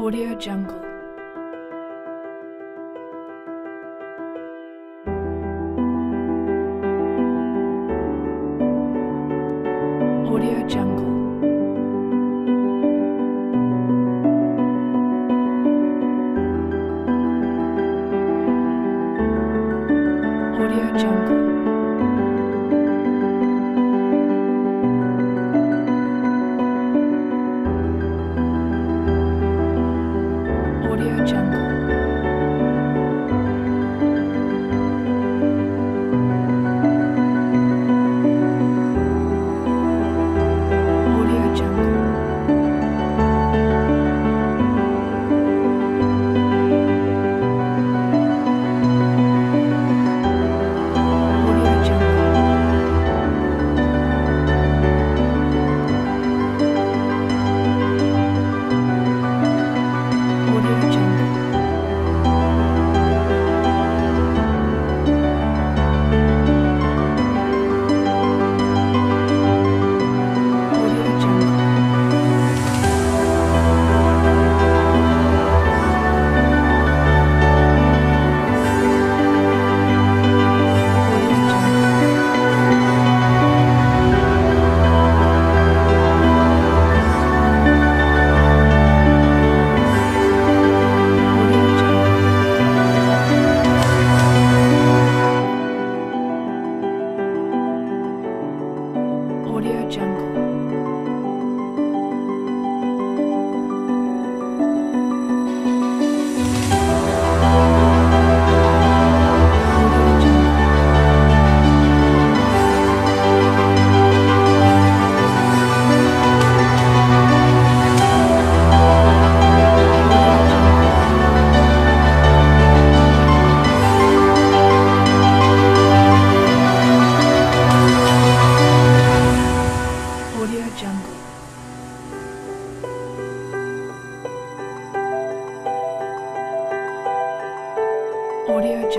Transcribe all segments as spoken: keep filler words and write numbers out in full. AudioJungle. AudioJungle.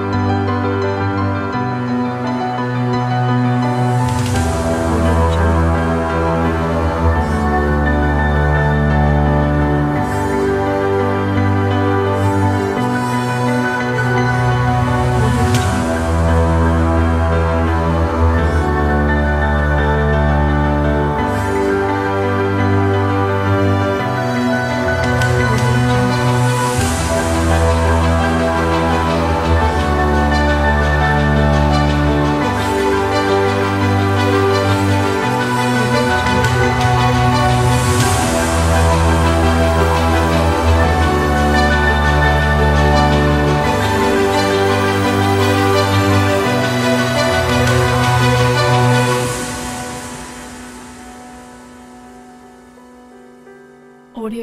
AudioJungle. AudioJungle. AudioJungle. AudioJungle.